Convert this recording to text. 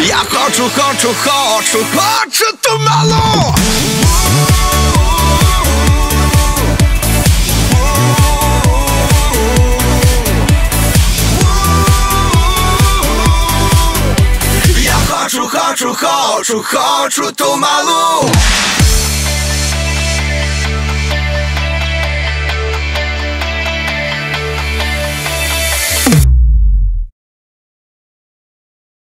Я хочу, хочу, хочу, хочу ту малу. Я хочу, хочу, хочу, хочу ту малу.